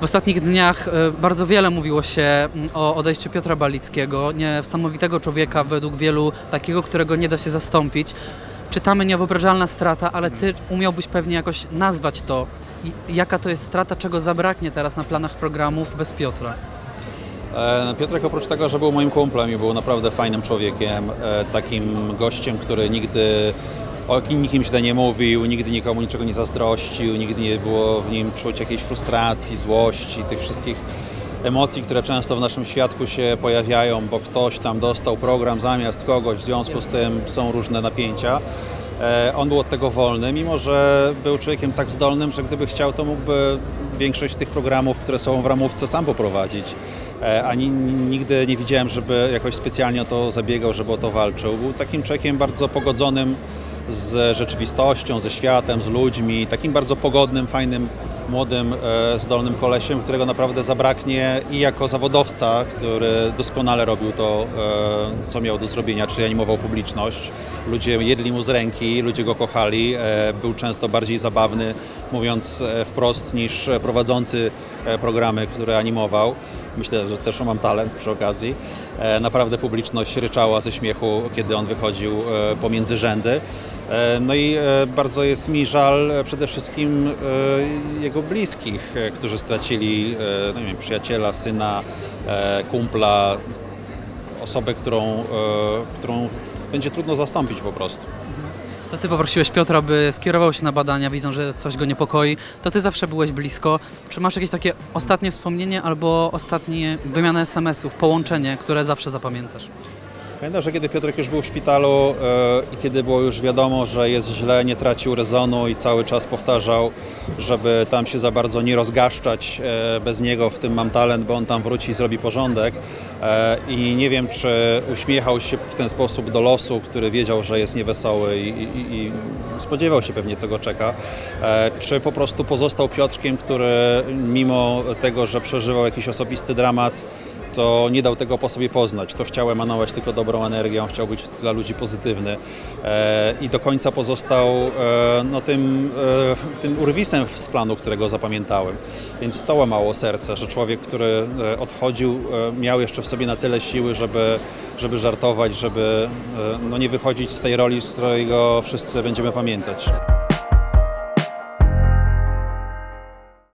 W ostatnich dniach bardzo wiele mówiło się o odejściu Piotra Balickiego, niesamowitego człowieka według wielu, takiego, którego nie da się zastąpić. Czytamy niewyobrażalna strata, ale ty umiałbyś pewnie jakoś nazwać to. Jaka to jest strata, czego zabraknie teraz na planach programów bez Piotra? Piotrek oprócz tego, że był moim kumplem i był naprawdę fajnym człowiekiem, takim gościem, który nigdy o nikim źle nie mówił, nigdy nikomu niczego nie zazdrościł, nigdy nie było w nim czuć jakiejś frustracji, złości, tych wszystkich emocji, które często w naszym świadku się pojawiają, bo ktoś tam dostał program zamiast kogoś, w związku z tym są różne napięcia. On był od tego wolny, mimo że był człowiekiem tak zdolnym, że gdyby chciał, to mógłby większość z tych programów, które są w ramówce, sam poprowadzić. Ani nigdy nie widziałem, żeby jakoś specjalnie o to zabiegał, żeby o to walczył. Był takim człowiekiem bardzo pogodzonym z rzeczywistością, ze światem, z ludźmi, takim bardzo pogodnym, fajnym, młodym, zdolnym kolesiem, którego naprawdę zabraknie i jako zawodowca, który doskonale robił to, co miał do zrobienia, czyli animował publiczność. Ludzie jedli mu z ręki, ludzie go kochali, był często bardziej zabawny, mówiąc wprost, niż prowadzący programy, które animował. Myślę, że też Mam Talent przy okazji. Naprawdę publiczność ryczała ze śmiechu, kiedy on wychodził pomiędzy rzędy. No i bardzo jest mi żal przede wszystkim jego bliskich, którzy stracili, no nie wiem, przyjaciela, syna, kumpla, osobę, którą będzie trudno zastąpić po prostu. To ty poprosiłeś Piotra, by skierował się na badania, widzą, że coś go niepokoi. To ty zawsze byłeś blisko. Czy masz jakieś takie ostatnie wspomnienie albo ostatnie wymianę SMS-ów, połączenie, które zawsze zapamiętasz? Pamiętam, że kiedy Piotrek już był w szpitalu i kiedy było już wiadomo, że jest źle, nie tracił rezonu i cały czas powtarzał, żeby tam się za bardzo nie rozgaszczać bez niego, w tym Mam Talent, bo on tam wróci i zrobi porządek. I nie wiem, czy uśmiechał się w ten sposób do losu, który wiedział, że jest niewesoły i spodziewał się pewnie, co go czeka. Czy po prostu pozostał Piotrkiem, który mimo tego, że przeżywał jakiś osobisty dramat, to nie dał tego po sobie poznać, to chciał emanować tylko dobrą energią, chciał być dla ludzi pozytywny i do końca pozostał no, tym urwisem z planu, którego zapamiętałem. Więc to łamało serce, że człowiek, który odchodził, miał jeszcze w sobie na tyle siły, żeby żartować, żeby no, nie wychodzić z tej roli, z której go wszyscy będziemy pamiętać.